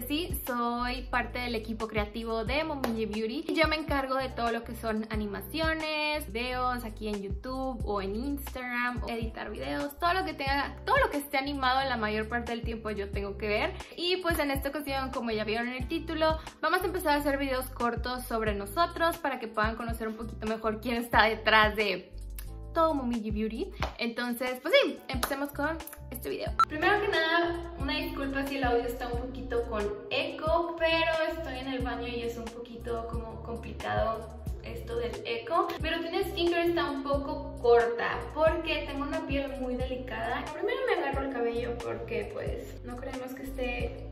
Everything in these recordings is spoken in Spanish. Ceci, soy parte del equipo creativo de Momiji Beauty y yo me encargo de todo lo que son animaciones, videos aquí en YouTube o en Instagram, o editar videos, todo lo que esté animado en la mayor parte del tiempo yo tengo que ver. Y pues en esta ocasión, como ya vieron en el título, vamos a empezar a hacer videos cortos sobre nosotros para que puedan conocer un poquito mejor quién está detrás de todo Momiji Beauty. Entonces, pues sí, empecemos con este video. Primero que nada, una disculpa si el audio está un poquito con eco, pero estoy en el baño y es un poquito como complicado esto del eco. Pero tiene skincare está un poco corta porque tengo una piel muy delicada. Primero me agarro el cabello porque pues no queremos que esté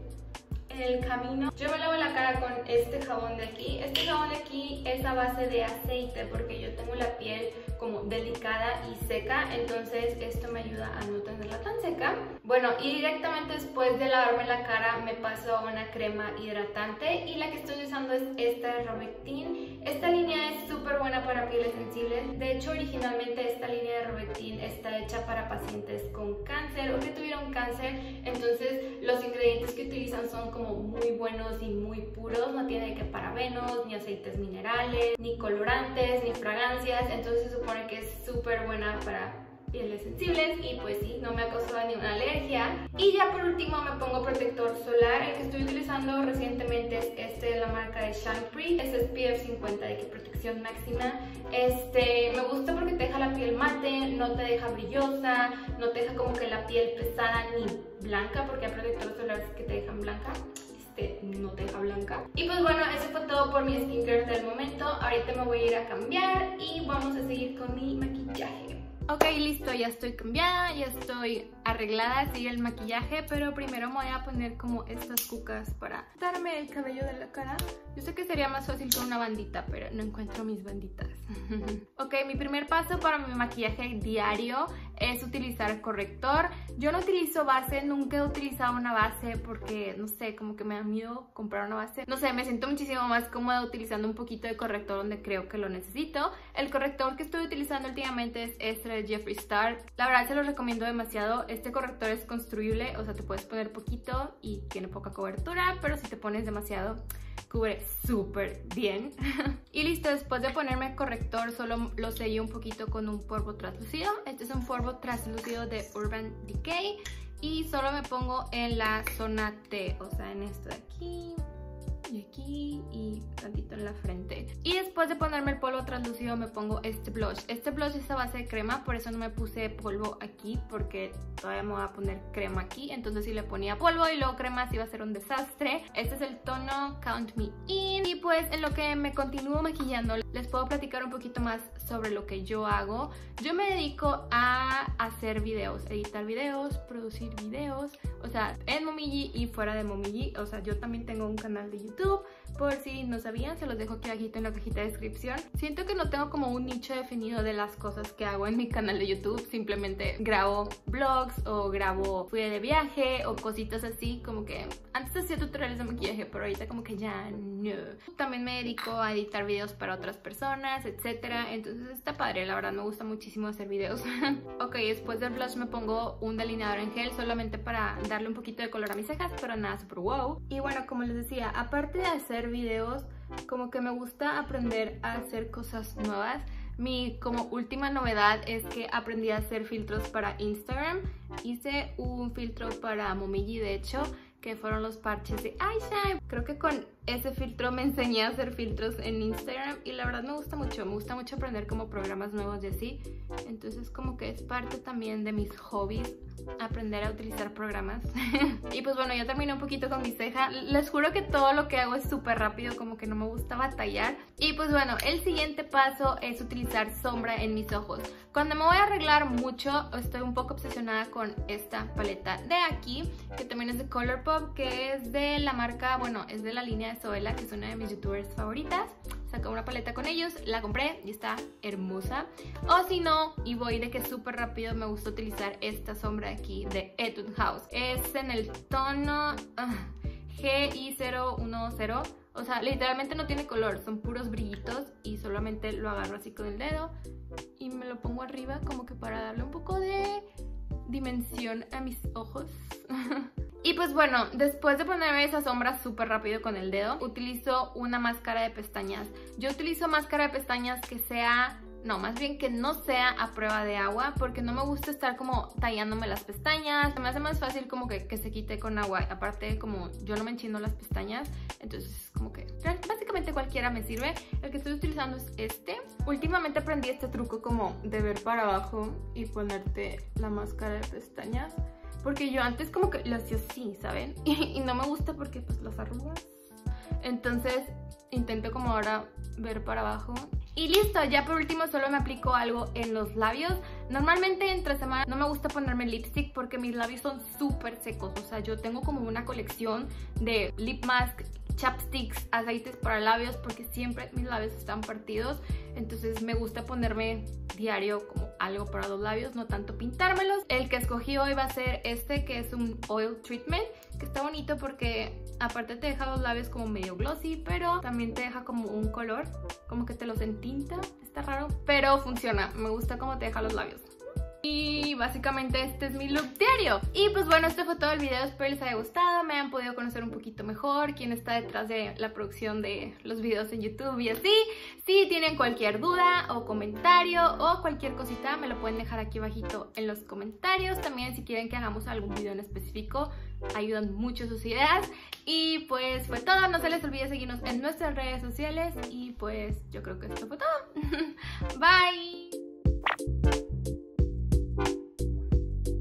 en el camino. Yo me lavo la cara con este jabón de aquí. Este jabón de aquí es a base de aceite porque yo tengo la piel como delicada y seca, entonces esto me ayuda a no tenerla tan seca. Bueno, y directamente después de lavarme la cara me paso a una crema hidratante y la que estoy usando es esta de Robectin. Esta línea es súper buena para pieles sensibles. De hecho, originalmente esta línea de Robectin está hecha para pacientes con cáncer o que tuvieron cáncer, entonces los ingredientes que utilizan son como muy buenos y muy puros, no tiene que parabenos, ni aceites minerales, ni colorantes, ni fragancias, entonces se supone que es súper buena para pieles sensibles y pues sí, no me ha causado ninguna alergia. Y ya por último me pongo protector solar. El que estoy utilizando recientemente es este de la marca de Shine Free, es SPF 50 de protección máxima. Me gusta porque te deja la piel mate, no te deja brillosa, no te deja como que la piel pesada ni blanca, porque hay protectores solares que te dejan blanca. No te deja blanca. Y pues bueno, eso fue todo por mi skincare del momento. Ahorita me voy a ir a cambiar y vamos a seguir con mi maquillaje. Ok, listo, ya estoy cambiada, ya estoy arreglada, sigue el maquillaje, pero primero me voy a poner como estas cucas para darme el cabello de la cara. Yo sé que sería más fácil con una bandita, pero no encuentro mis banditas. Ok, mi primer paso para mi maquillaje diario es utilizar corrector. Yo no utilizo base, nunca he utilizado una base porque, no sé, como que me da miedo comprar una base. No sé, me siento muchísimo más cómoda utilizando un poquito de corrector donde creo que lo necesito. El corrector que estoy utilizando últimamente es este de Jeffree Star. La verdad se los recomiendo demasiado. Este corrector es construible, o sea, te puedes poner poquito y tiene poca cobertura, pero si te pones demasiado, cubre súper bien. Y listo, después de ponerme corrector, solo lo sellé un poquito con un polvo translúcido. Este es un polvo translúcido de Urban Decay y solo me pongo en la zona T, o sea, en esto de aquí y aquí y tantito en la frente. Y después de ponerme el polvo translúcido me pongo este blush. Este blush es a base de crema, por eso no me puse polvo aquí, porque todavía me voy a poner crema aquí, entonces si le ponía polvo y luego crema sí iba a ser un desastre. Este es el tono Count Me In. Y pues en lo que me continúo maquillando les puedo platicar un poquito más sobre lo que yo hago. Yo me dedico a hacer videos, editar videos, producir videos, o sea, en Momiji y fuera de Momiji. O sea, yo también tengo un canal de YouTube, por si no sabían, se los dejo aquí abajito en la cajita de descripción. Siento que no tengo como un nicho definido de las cosas que hago en mi canal de YouTube, simplemente grabo vlogs o grabo fui de viaje o cositas así, como que antes hacía tutoriales de maquillaje, pero ahorita como que ya no. También me dedico a editar videos para otras personas, etcétera, entonces está padre, la verdad me gusta muchísimo hacer videos. Ok, después del blush me pongo un delineador en gel solamente para darle un poquito de color a mis cejas, pero nada super wow. Y bueno, como les decía, aparte de hacer videos, como que me gusta aprender a hacer cosas nuevas. Mi como última novedad es que aprendí a hacer filtros para Instagram. Hice un filtro para Momiji, de hecho, que fueron los parches de eyeshadow. Creo que con ese filtro me enseñé a hacer filtros en Instagram y la verdad me gusta mucho aprender como programas nuevos y así. Entonces como que es parte también de mis hobbies aprender a utilizar programas. Y pues bueno, ya terminé un poquito con mi ceja. Les juro que todo lo que hago es súper rápido, como que no me gusta batallar. Y pues bueno, el siguiente paso es utilizar sombra en mis ojos. Cuando me voy a arreglar mucho, estoy un poco obsesionada con esta paleta de aquí, que también es de Colourpop, que es de la marca, bueno, es de la línea de Suela, que es una de mis youtubers favoritas. Sacó una paleta con ellos, la compré y está hermosa. O si no, y voy de que súper rápido, me gusta utilizar esta sombra de aquí de Etude House. Es en el tono GI010. O sea, literalmente no tiene color, son puros brillitos y solamente lo agarro así con el dedo y me lo pongo arriba como que para darle un poco de dimensión a mis ojos. Y pues bueno, después de ponerme esa sombra súper rápido con el dedo, utilizo una máscara de pestañas. Yo utilizo máscara de pestañas que sea... No, más bien que no sea a prueba de agua, porque no me gusta estar como tallándome las pestañas. Me hace más fácil como que se quite con agua. Aparte, como yo no me enchino las pestañas, entonces como que básicamente cualquiera me sirve. El que estoy utilizando es este. Últimamente aprendí este truco como de ver para abajo y ponerte la máscara de pestañas, porque yo antes como que lo hacía así, ¿saben? Y no me gusta porque pues las arrugas. Entonces intento como ahora ver para abajo. Y listo, ya por último solo me aplico algo en los labios. Normalmente entre semana no me gusta ponerme lipstick porque mis labios son súper secos. O sea, yo tengo como una colección de lip mask, chapsticks, aceites para labios, porque siempre mis labios están partidos. Entonces me gusta ponerme diario como algo para los labios, no tanto pintármelos. El que escogí hoy va a ser este, que es un oil treatment, que está bonito porque aparte te deja los labios como medio glossy, pero también te deja como un color, como que te los entinta. Está raro, pero funciona. Me gusta cómo te deja los labios. Y básicamente este es mi look diario. Y pues bueno, este fue todo el video. Espero les haya gustado, me han podido conocer un poquito mejor, quién está detrás de la producción de los videos en YouTube y así. Si tienen cualquier duda o comentario o cualquier cosita, me lo pueden dejar aquí abajito en los comentarios. También si quieren que hagamos algún video en específico, ayudan mucho sus ideas. Y pues fue todo, no se les olvide seguirnos en nuestras redes sociales. Y pues yo creo que esto fue todo. Bye.